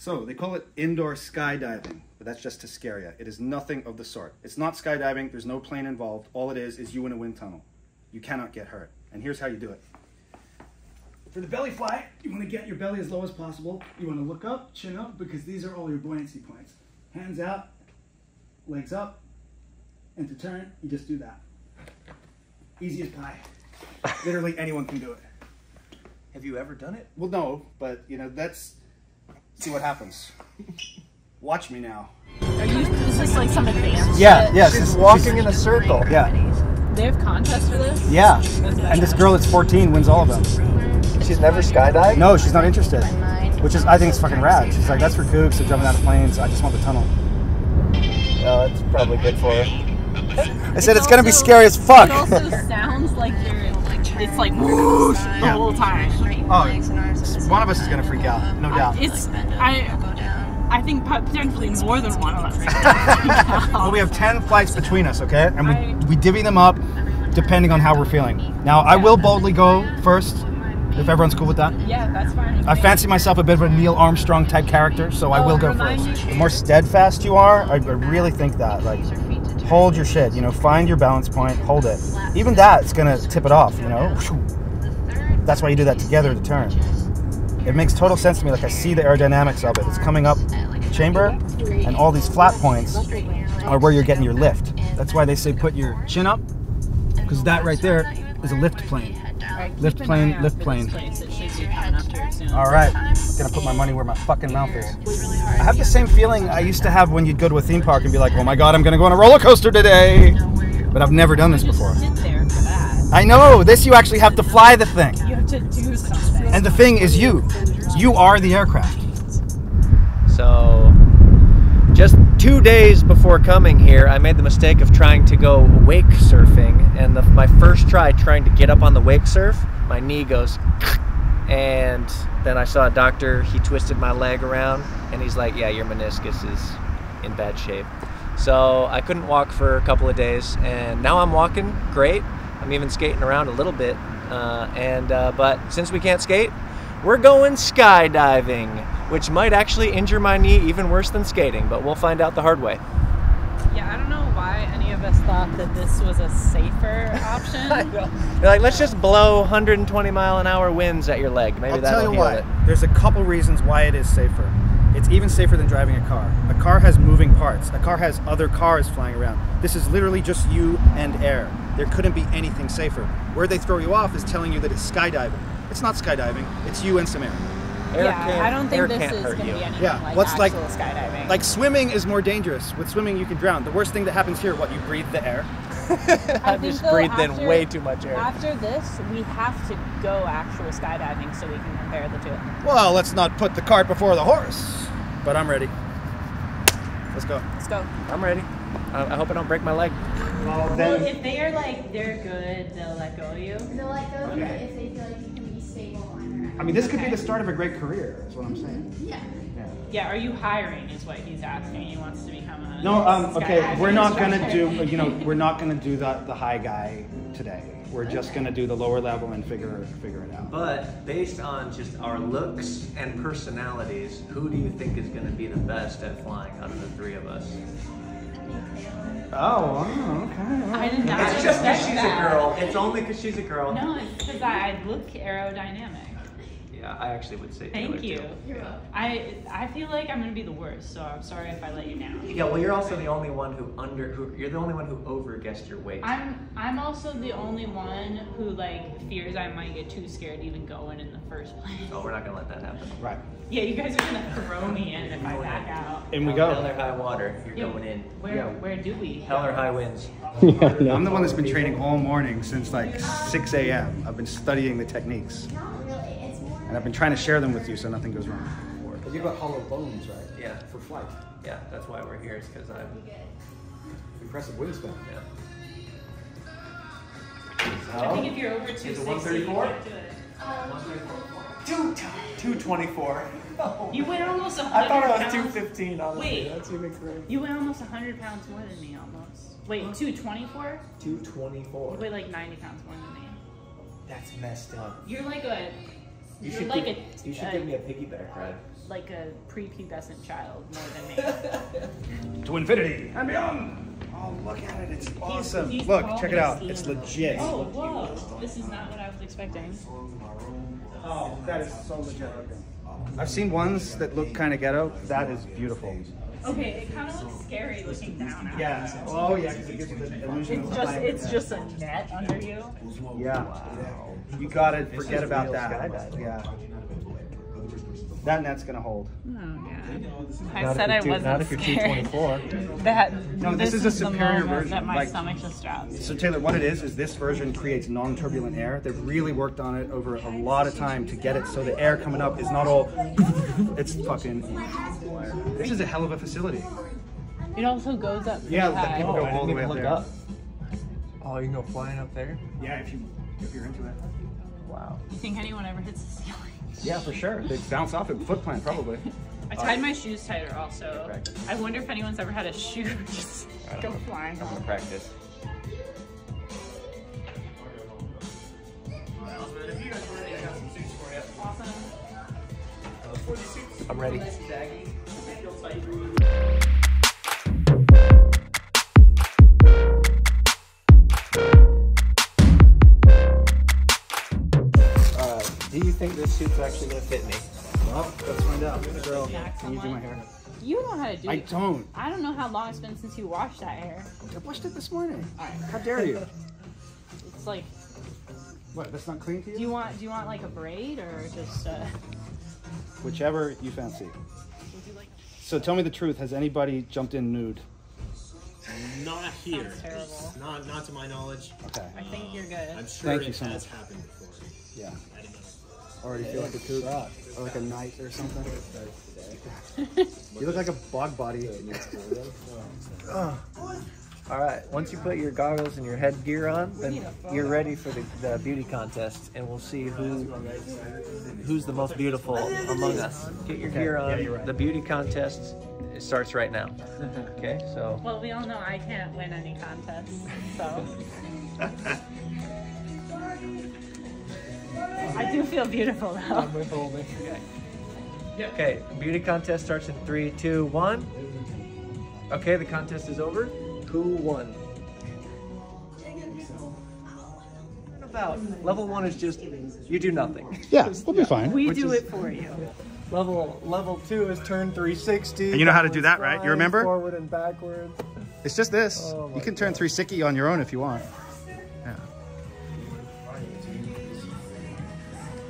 So they call it indoor skydiving, but that's just to scare you. It is nothing of the sort. It's not skydiving. There's no plane involved. All it is you in a wind tunnel. You cannot get hurt. And here's how you do it. For the belly fly, you want to get your belly as low as possible. You want to look up, chin up, because these are all your buoyancy points. Hands out, legs up, and to turn, you just do that. Easy as pie. Literally anyone can do it. Have you ever done it? Well, no, but you know, that's... See what happens. Watch me now. Are you, is this like some advanced? Yeah, yeah. She's walking in a circle. Yeah. They have contests for this? Yeah. And this girl that's 14 wins all of them. She's never skydived? No, she's not interested. Which is, I think it's fucking rad. She's like, that's for kooks, they're jumping out of planes. I just want the tunnel. Oh, that's probably good for her. I said it's gonna be scary as fuck. It also sounds like you're, it's like whoosh the whole time. Oh, one of us is gonna freak out, no doubt. It's I think potentially more than one of us. Well, we have 10 flights between us, okay, and we divvy them up depending on how we're feeling. Now, I will boldly go first, if everyone's cool with that. Yeah, that's fine. I fancy myself a bit of a Neil Armstrong type character, so I will go first. The more steadfast you are, I really think that, like, hold your shit, you know, find your balance point, hold it. Even that's gonna tip it off, you know? That's why you do that together to turn. It makes total sense to me, like I see the aerodynamics of it. It's coming up the chamber, and all these flat points are where you're getting your lift. That's why they say put your chin up, because that right there is a lift plane. Lift plane, lift plane. Alright, I'm gonna put my money where my fucking mouth is. I have the same feeling I used to have when you'd go to a theme park and be like, oh my god, I'm gonna go on a roller coaster today! But I've never done this before. I know! This, you actually have to fly the thing. You have to do something. And the thing is you. You are the aircraft. So, just 2 days before coming here, I made the mistake of trying to go wake surfing. And my first try trying to get up on the wake surf, my knee goes... And then I saw a doctor, he twisted my leg around, and he's like, yeah, your meniscus is in bad shape. So I couldn't walk for a couple of days, and now I'm walking great. I'm even skating around a little bit. But since we can't skate, we're going skydiving, which might actually injure my knee even worse than skating, but we'll find out the hard way. Yeah, I don't know why any of us thought that this was a safer option. They're like, let's just blow 120 mile an hour winds at your leg. Maybe that'll heal it. There's a couple reasons why it is safer. It's even safer than driving a car. A car has moving parts. A car has other cars flying around. This is literally just you and air. There couldn't be anything safer. Where they throw you off is telling you that it's skydiving. It's not skydiving. It's you and some air. I don't think this is going to be anything like actual skydiving. Like swimming is more dangerous. With swimming, you can drown. The worst thing that happens here, what, you breathe the air? I just breathed in way too much air. After this, we have to go actual skydiving so we can compare the two. Well, let's not put the cart before the horse. But I'm ready. Let's go. Let's go. I'm ready. I hope I don't break my leg. Well, then... if they are like, they're good, they'll let go of you. They'll let go of you if they feel like you can be stable on. I mean, this could be the start of a great career, is what I'm saying. Yeah. Yeah, are you hiring, is what he's asking. He wants to become a... No, okay, we're not going to do, you know, we're not going to do the high guy today. We're just going to do the lower level and figure it out. But based on just our looks and personalities, who do you think is going to be the best at flying out of the three of us? Oh, okay. I did not expect that. It's just because she's a girl. It's only because she's a girl. No, it's because I look aerodynamic. Yeah, I actually would say thank you. Yeah. I feel like I'm gonna be the worst, so I'm sorry if I let you down. Yeah, well, you're also the only one who you're the only one who overguessed your weight. I'm also the only one who like fears I might get too scared to even going in the first place. Oh, we're not gonna let that happen. Right. Yeah, you guys are gonna throw me in if I back out. And we go. Hell or high water, you're going in. Where do we? Hell or high winds. Yeah, I'm the one that's been training all morning since like 6 a.m. I've been studying the techniques. And I've been trying to share them with you so nothing goes wrong. Because you've got hollow bones, right? Yeah. For flight. Yeah, that's why we're here, is because I'm... Impressive wingspan. Yeah. So, I think if you're over 260, 134? You can't do it. 224. Oh, you weigh almost 100 I thought I was pounds. 215, honestly. Wait. That's even crazy. You weigh almost 100 pounds more than me, almost. Wait, 224? 224. You weigh like 90 pounds more than me. That's messed up. You're like a... You should give me a piggyback ride. like a prepubescent child more than me. To infinity and beyond. Oh, look at it. It's awesome. Look, check it out. It's legit. Oh, whoa. This is not what I was expecting. Oh, that is so legit. I've seen ones that look kind of ghetto. That is beautiful. Okay, it kind of looks scary looking down at it. Yeah. Oh, yeah, because it gives you the illusion of light. It's just a net under you. Yeah. Wow. You got to forget about that. Yeah. That net's gonna hold. Oh yeah. I said I wasn't scared. No, this is a superior version. That my stomach just dropped. So Taylor, what it is this version creates non-turbulent air. They've really worked on it over a lot of time to get it so the air coming up is not all. It's fucking. This is a hell of a facility. It also goes up. Yeah, people go all the way up there. Oh, you can go flying up there. Yeah, if you're into it. Wow. You think anyone ever hits the ceiling? Yeah, for sure. They bounce off of foot plant, probably. I tied my shoes tighter, also. I wonder if anyone's ever had a shoe just go flying. I'm gonna practice. Awesome. I'm ready. Do you think this suit's actually gonna fit me? Well, let's find out. Girl, can you do my hair? You know how to do it. I don't. I don't know how long it's been since you washed that hair. I washed it this morning. All right. How dare you? It's like. What? That's not clean to you? Do you want like a braid or just? Whichever you fancy. Would you like? So tell me the truth. Has anybody jumped in nude? Not here. Sounds terrible. Not to my knowledge. Okay. I think you're good. I'm sure it has happened before. Yeah. Already feel like a kook or like a knight or something. You look like a bog body. All right, once you put your goggles and your headgear on, then you're ready for the beauty contest, and we'll see who's the most beautiful among us. Get your gear on. Yeah, right. The beauty contest starts right now. Okay, so. Well, we all know I can't win any contests, so. I do feel beautiful though. Okay, beauty contest starts in 3, 2, 1. Okay, the contest is over. Who won? About level 1 is just you do nothing. Yeah, we'll be fine. We do it for you. Level 2 is turn 360. And you know how to do that, right? You remember? Forward and backwards. It's just this. Oh, you can turn 360 on your own if you want.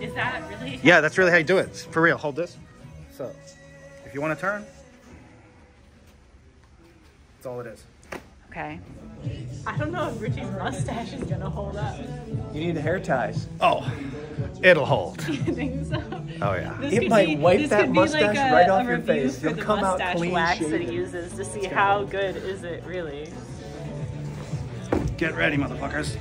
Is that really? Yeah, that's really how you do it. For real, hold this. So, if you want to turn, that's all it is. Okay. I don't know if Richie's mustache is going to hold up. You need hair ties. Oh, it'll hold. You think so? Oh, yeah. It might wipe that mustache right off your face. You'll come out clean shaven. Wax that he uses to see how good is it really. Get ready, motherfuckers.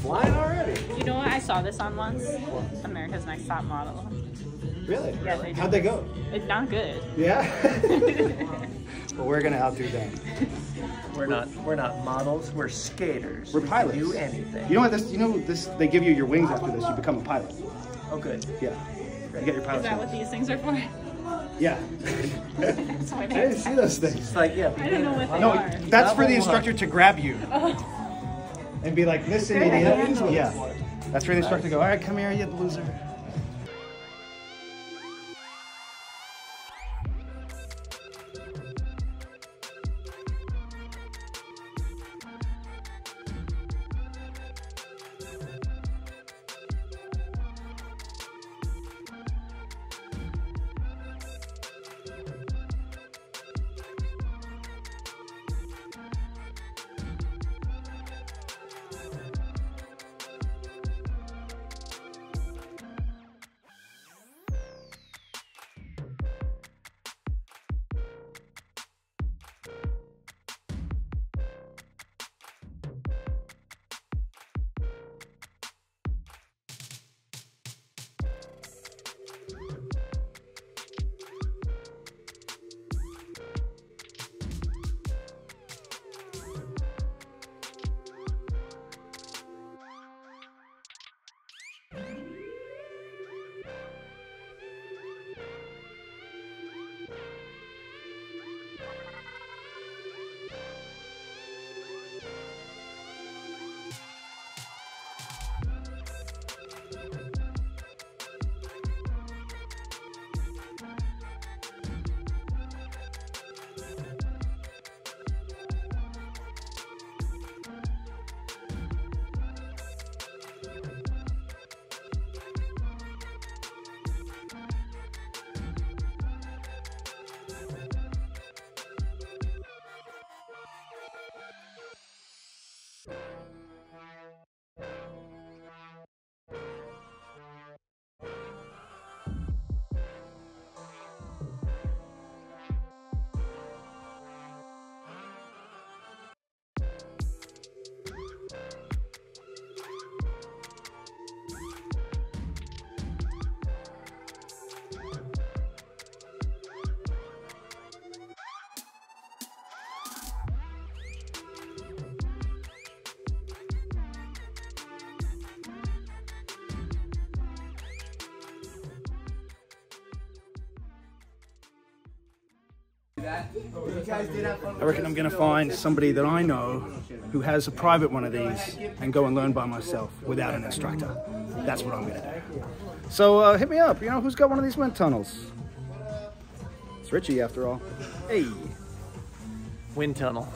Flying already. You know what? I saw this on once. What? America's Next Top Model. Really? Yeah, they did. How'd they go? It's not good. Yeah? Well, we're going to outdo them. We're not models. We're skaters. We're pilots. We can do anything. You know what? They give you your wings after this. You become a pilot. Oh, good. Yeah. You get your pilot. Is that what these things are for? Yeah. That's I didn't see those things. It's like, yeah. I don't know what they are. No, that's for the instructor to grab you. Oh. And be like, listen, idiot. Yeah. That's where the instructor go, all right, come here, you loser. I reckon I'm going to find somebody that I know who has a private one of these and go and learn by myself without an instructor. That's what I'm going to do. So hit me up. You know, who's got one of these wind tunnels? It's Richie after all. Hey. Wind tunnel.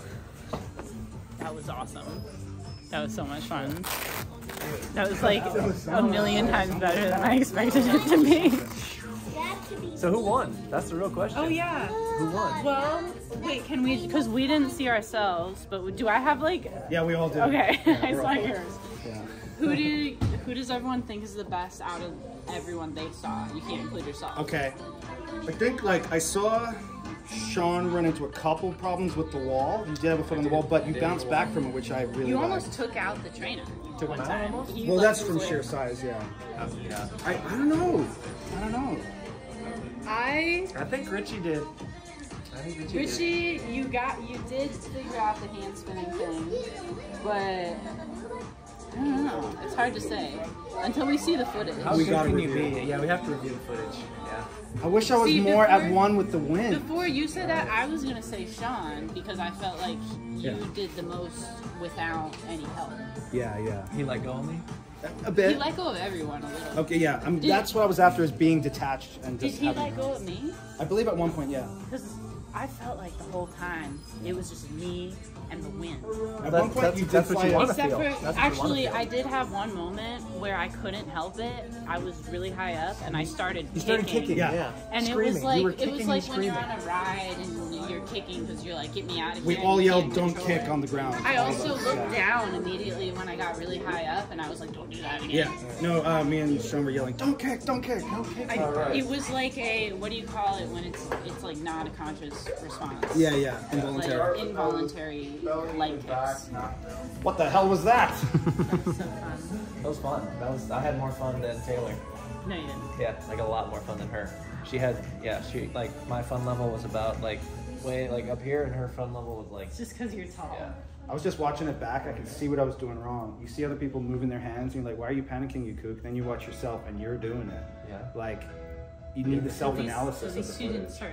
That was awesome. That was so much fun. That was like a million times better than I expected it to be. So who won? That's the real question. Oh yeah. Who won? Well, wait, can we, because we didn't see ourselves, but do I have like... Yeah, we all did. Okay, yeah, I saw yours. Yeah. Who does everyone think is the best out of everyone they saw? You can't include yourself. Okay. I think like I saw Shaun run into a couple problems with the wall. You did have a foot on the wall, but you bounced back from it, which I really liked. You almost took out the trainer. One time. Well, that's from sheer size, yeah. Yeah. I don't know. I don't know. I think Richie did. Richie, you did figure out the hand spinning thing, but I don't know. It's hard to say until we see the footage. How good you be? Yeah, we have to review the footage. Yeah. I wish I was more at one with the wind. Before you said that, I was gonna say Shaun because I felt like you did the most without any help. Yeah, yeah. He let go of me. A bit. He let go of everyone a little. Okay, yeah. I mean, that's what I was after, is being detached and just. Did he let go of me? I believe at one point, yeah. Because I felt like the whole time it was just me and the wind. At one point, you did fly out. Except for actually, I did have one moment where I couldn't help it. I was really high up, and I started. You started kicking, yeah. And it was like when you're on a ride and you're kicking because you're like, get me out of here. We all yelled, "Don't kick" on the ground. I also looked down immediately when I got really high up, and I was like, "Don't do that again." Yeah. No, me and Shaun were yelling, "Don't kick! Don't kick! Don't kick!" It was like a, what do you call it when it's like not a conscious response? Yeah, yeah, involuntary. Like, involuntary. Like what the hell was that? That was so fun. That was fun. I had more fun than Taylor. No, you didn't. Yeah, like a lot more fun than her. She had, yeah, she, like, my fun level was about, like, way, like, up here, and her fun level was, like... It's just because you're tall. Yeah. I was just watching it back. I could see what I was doing wrong. You see other people moving their hands, and you're like, why are you panicking, you kook? Then you watch yourself, and you're doing it. Yeah. Like, you need the self-analysis of the footage. At least you didn't start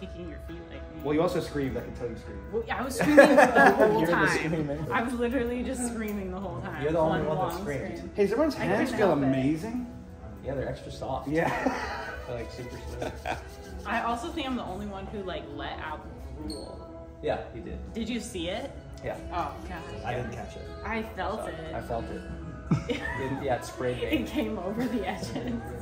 kicking your feet like me. Well, you also screamed. I can tell you screamed. Well, yeah, I was screaming the whole time. I was literally just screaming the whole time. You're the only one that screamed. Hey, does everyone's hands feel amazing? Yeah, they're extra soft. Yeah. They're like super soft. I also think I'm the only one who like let out the rule. Yeah, you did. Did you see it? Yeah. Oh, gosh. I didn't catch it. I felt it. I felt it. Yeah, it sprayed me. It came over the edges.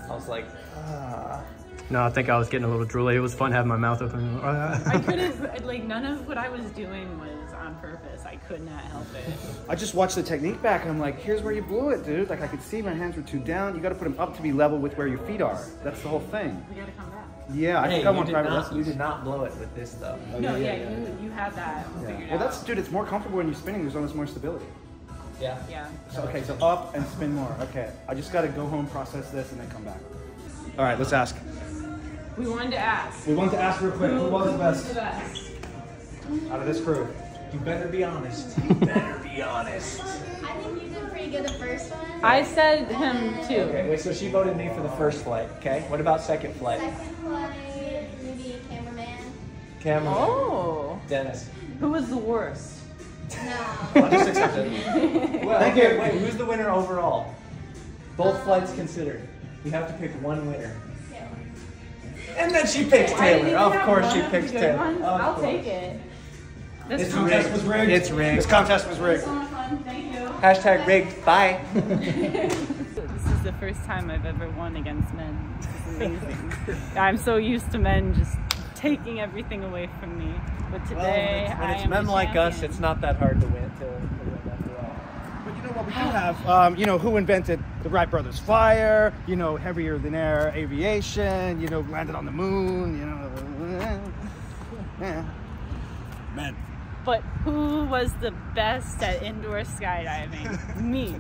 I was like, ah. No, I think I was getting a little drooly. It was fun having my mouth open. I could have, like, none of what I was doing was on purpose. I could not help it. I just watched the technique back, and I'm like, here's where you blew it, dude. Like, I could see my hands were too down. You got to put them up to be level with where your feet are. That's the whole thing. We got to come back. Yeah, I think I want private lessons. You did not blow it with this, though. Oh, no, yeah. You had that figured out. Well, that's, dude, it's more comfortable when you're spinning. There's almost more stability. Yeah. Yeah. So, okay, so up and spin more. Okay, I just got to go home, process this, and then come back. All right, let's ask. We wanted to ask. We wanted to ask real quick. Who was the best? Out of this crew. You better be honest. You better be honest. I think you did pretty good the first one. I said him too. Okay, wait, so she voted me for the first flight, okay? What about second flight? Second flight, maybe cameraman. Cameraman. Oh. Dennis. Who was the worst? No. Just accepted. Well, thank you. Wait, who's the winner overall? Both flights considered. We have to pick one winner. And then she picks Taylor. Of course she picks Taylor. I'll take it. This contest was rigged. It's rigged. This contest was rigged. It was so much fun. Thank you. Hashtag rigged. Bye. This is the first time I've ever won against men. This is amazing. I'm so used to men just taking everything away from me. But today, well, when it's men like us, it's not that hard to win. Well, we do have, you know, who invented the Wright Brothers flyer, you know, heavier than air aviation, you know, landed on the moon, you know, men. But who was the best at indoor skydiving? Me.